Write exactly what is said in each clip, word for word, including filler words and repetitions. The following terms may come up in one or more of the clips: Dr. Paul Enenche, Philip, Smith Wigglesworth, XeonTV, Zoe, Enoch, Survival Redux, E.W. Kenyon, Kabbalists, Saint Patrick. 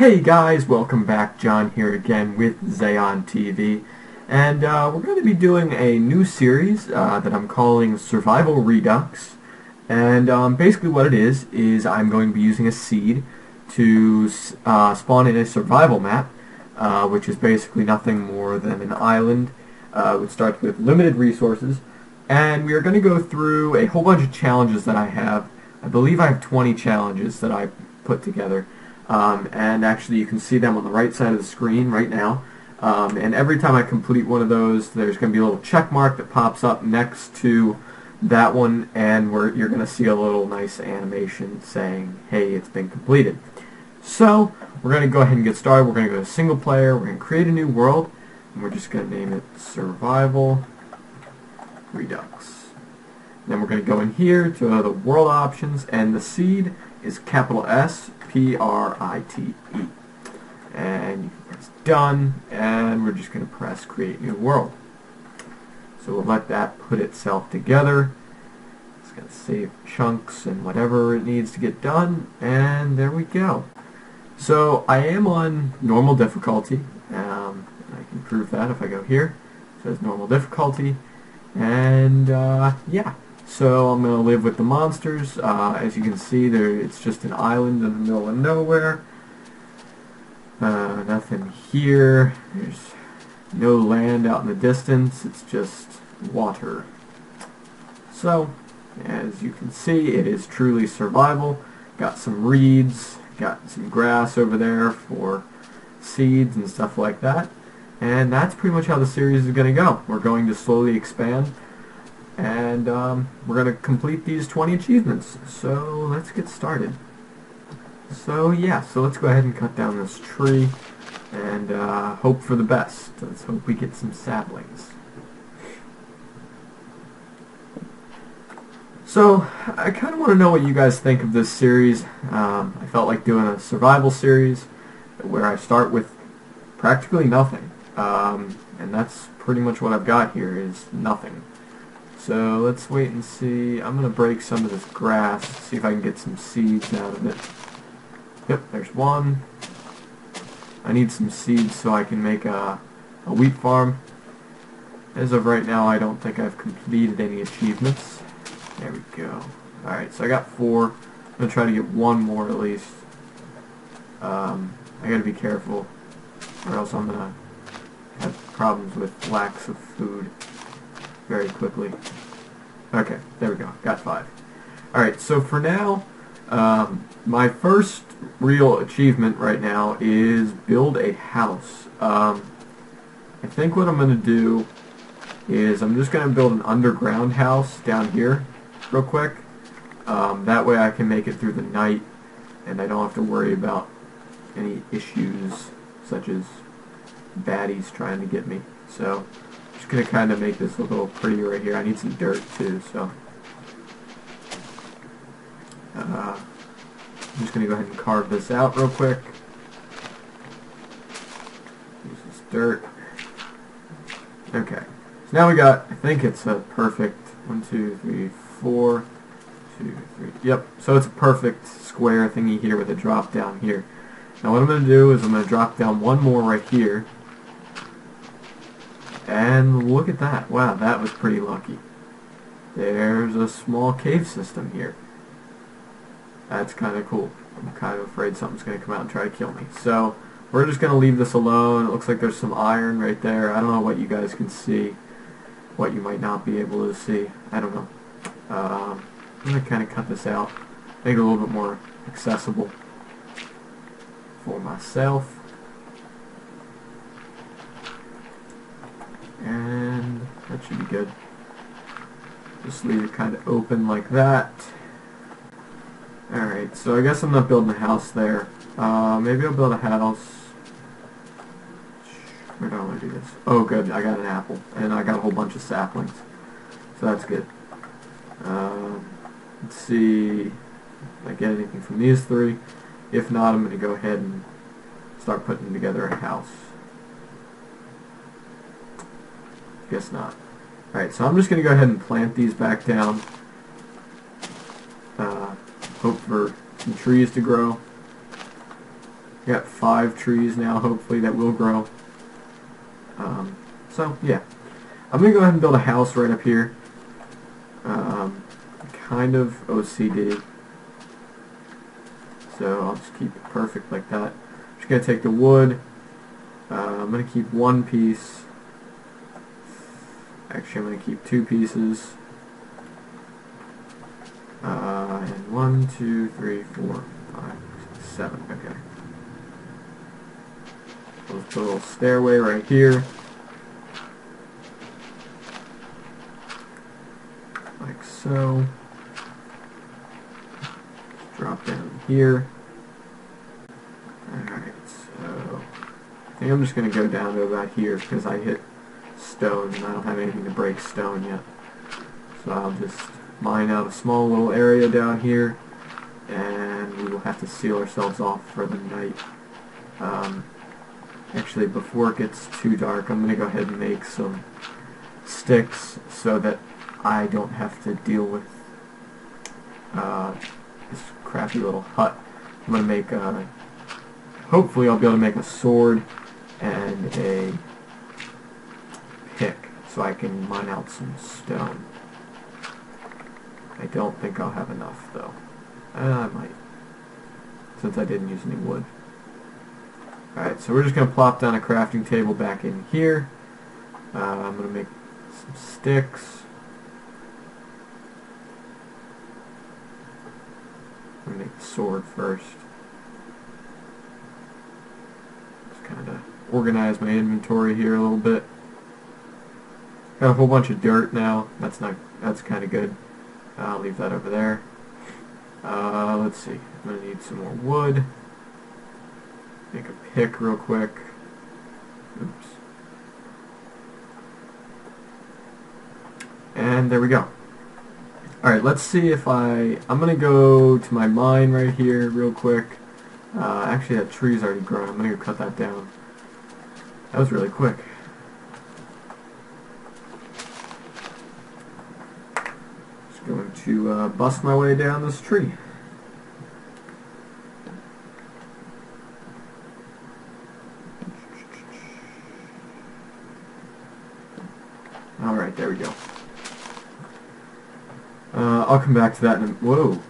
Hey guys, welcome back. John here again with XeonTV, and uh, we're going to be doing a new series uh, that I'm calling Survival Redux. And um, basically what it is, is I'm going to be using a seed to uh, spawn in a survival map, uh, which is basically nothing more than an island uh, which starts with limited resources. And we are going to go through a whole bunch of challenges that I have. I believe I have twenty challenges that I put together. Um, and actually you can see them on the right side of the screen right now, um, and every time I complete one of those there's going to be a little check mark that pops up next to that one, and we're, you're going to see a little nice animation saying, hey, it's been completed. So we're going to go ahead and get started. We're going to go to single player, we're going to create a new world, and we're just going to name it Survival Redux. Then we're going to go in here to uh, the world options, and the seed is capital S P R I T E, and you can press done, and we're just going to press create new world. So we'll let that put itself together. It's going to save chunks and whatever it needs to get done, and there we go. So I am on normal difficulty, um, I can prove that if I go here. It says normal difficulty, and uh, yeah. So I'm going to live with the monsters. Uh, as you can see, there it's just an island in the middle of nowhere. Uh, nothing here. There's no land out in the distance. It's just water. So, as you can see, it is truly survival. Got some reeds. Got some grass over there for seeds and stuff like that. And that's pretty much how the series is going to go. We're going to slowly expand. And um, we're going to complete these twenty achievements. So let's get started. So yeah, so let's go ahead and cut down this tree and uh, hope for the best. Let's hope we get some saplings. So I kind of want to know what you guys think of this series. Um, I felt like doing a survival series where I start with practically nothing. Um, and that's pretty much what I've got here, is nothing. So let's wait and see. I'm going to break some of this grass, see if I can get some seeds out of it. Yep, there's one. I need some seeds so I can make a, a wheat farm. As of right now, I don't think I've completed any achievements. There we go. Alright, so I got four. I'm going to try to get one more at least. Um, I got to be careful, or else I'm going to have problems with lacks of food very quickly. Okay, there we go. Got five. Alright, so for now, um, my first real achievement right now is build a house. Um, I think what I'm going to do is I'm just going to build an underground house down here real quick. Um, that way I can make it through the night and I don't have to worry about any issues such as baddies trying to get me. So I'm just going to kind of make this look a little pretty right here. I need some dirt too, so uh, I'm just going to go ahead and carve this out real quick. Use this dirt. Okay, so now we got, I think it's a perfect one, two, three, four, two, three. Yep, so it's a perfect square thingy here with a drop down here. Now what I'm going to do is I'm going to drop down one more right here. And look at that. Wow, that was pretty lucky. There's a small cave system here. That's kind of cool. I'm kind of afraid something's going to come out and try to kill me. So we're just going to leave this alone. It looks like there's some iron right there. I don't know what you guys can see, what you might not be able to see. I don't know. Um, I'm going to kind of cut this out, make it a little bit more accessible for myself. And that should be good. Just leave it kind of open like that. Alright, so I guess I'm not building a house there. Uh, maybe I'll build a house. Where do I want to do this? Oh good, I got an apple. And I got a whole bunch of saplings. So that's good. Um, let's see if I get anything from these three. If not, I'm going to go ahead and start putting together a house. Guess not. Alright, so I'm just going to go ahead and plant these back down. Uh, hope for some trees to grow. got five trees now, hopefully, that will grow. Um, so, yeah. I'm going to go ahead and build a house right up here. Um, kind of O C D. So I'll just keep it perfect like that. I'm just going to take the wood. Uh, I'm going to keep one piece. Actually, I'm going to keep two pieces. Uh, and one, two, three, four, five, six, seven. Okay. We'll put a little stairway right here. Like so. Drop down here. Alright, so I think I'm just going to go down to about here because I hit stone and I don't have anything to break stone yet. So I'll just mine out a small little area down here, and we will have to seal ourselves off for the night. Um, actually, before it gets too dark, I'm going to go ahead and make some sticks so that I don't have to deal with uh, this crappy little hut. I'm going to make a... hopefully I'll be able to make a sword and a pick so I can mine out some stone. I don't think I'll have enough, though. Uh, I might, since I didn't use any wood. Alright, so we're just going to plop down a crafting table back in here. Uh, I'm going to make some sticks. I'm going to make the sword first. Just kind of organize my inventory here a little bit. Got a whole bunch of dirt now. That's not. That's kind of good. I'll leave that over there. Uh, let's see. I'm going to need some more wood. Make a pick real quick. Oops. And there we go. Alright, let's see if I... I'm going to go to my mine right here real quick. Uh, actually, that tree's already grown. I'm going to go cut that down. That was really quick. Going to uh, bust my way down this tree. Alright, there we go. Uh, I'll come back to that in a... Whoa!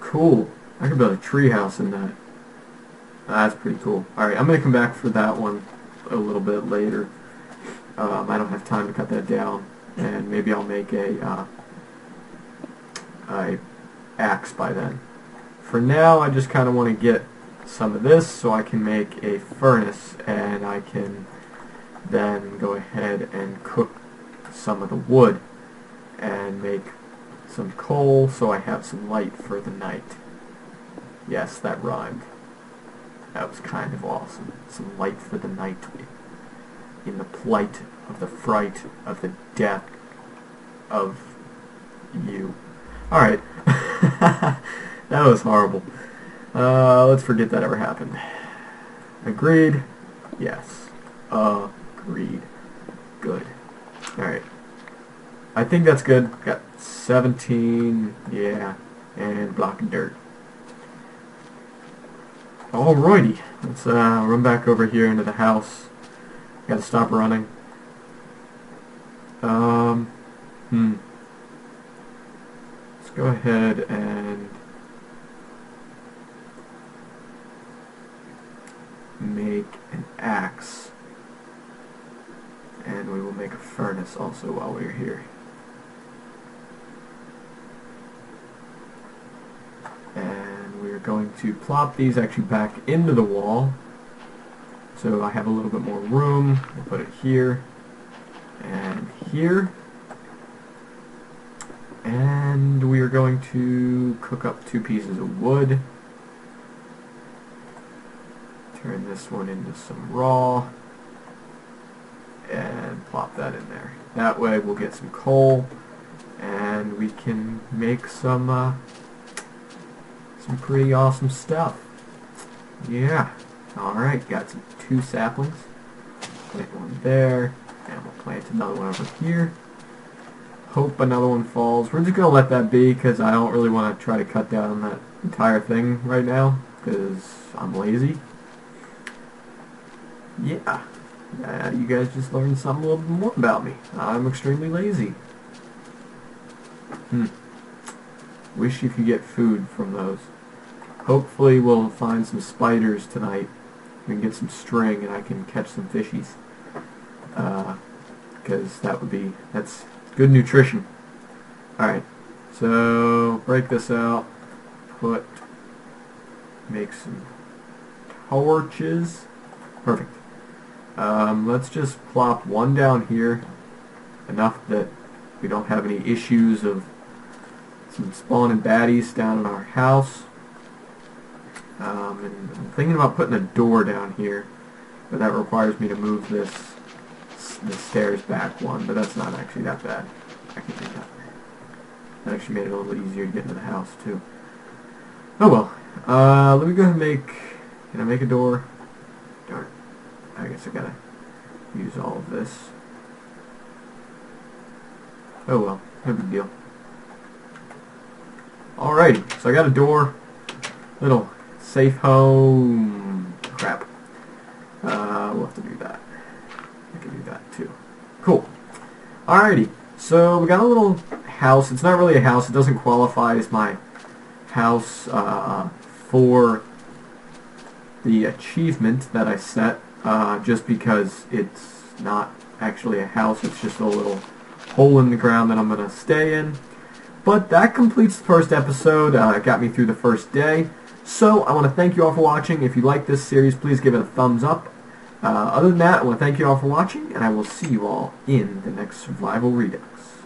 Cool! I could build a tree house in that. That's pretty cool. Alright, I'm going to come back for that one a little bit later. Um, I don't have time to cut that down. And maybe I'll make a... Uh, I axe by then. For now, I just kind of want to get some of this so I can make a furnace, and I can then go ahead and cook some of the wood and make some coal so I have some light for the night. Yes, that rhymed. That was kind of awesome. Some light for the night in the plight of the fright of the death of you. Alright. That was horrible. Uh, let's forget that ever happened. Agreed? Yes. Agreed. Good. Alright. I think that's good. Got seventeen. Yeah. And block of dirt. Alrighty. Let's uh, run back over here into the house. Gotta stop running. Um. Hmm. Go ahead and make an axe, and we will make a furnace also while we're here. And we're going to plop these actually back into the wall, so I have a little bit more room. We'll put it here and here. And we are going to cook up two pieces of wood. Turn this one into some raw. And plop that in there. That way we'll get some coal. And we can make some, uh, some pretty awesome stuff. Yeah. Alright, got some two saplings. Plant one there. And we'll plant another one over here. Hope another one falls. We're just going to let that be because I don't really want to try to cut down that entire thing right now because I'm lazy. Yeah, uh, you guys just learned something a little bit more about me. I'm extremely lazy. Hmm. Wish you could get food from those. Hopefully we'll find some spiders tonight. We can get some string and I can catch some fishies. Uh, because that would be, that's good nutrition. Alright, so break this out. Put, make some torches. Perfect. Um, let's just plop one down here. Enough that we don't have any issues of some spawning baddies down in our house. Um, and I'm thinking about putting a door down here, but that requires me to move this, this stairs back one, but that's not actually that bad. I can do that. That actually made it a little easier to get into the house, too. Oh well. Uh, let me go ahead and make... Can I make a door? Darn it. I guess I gotta use all of this. Oh well. No big deal. Alrighty. So I got a door. Little... Safe home. Crap. Uh, we'll have to do that. I can do that too. Cool. Alrighty. So we got a little house. It's not really a house. It doesn't qualify as my house uh, for the achievement that I set, uh, just because it's not actually a house. It's just a little hole in the ground that I'm going to stay in. But that completes the first episode. Uh, it got me through the first day. So, I want to thank you all for watching. If you like this series, please give it a thumbs up. Uh, other than that, I want to thank you all for watching, and I will see you all in the next Survival Redux.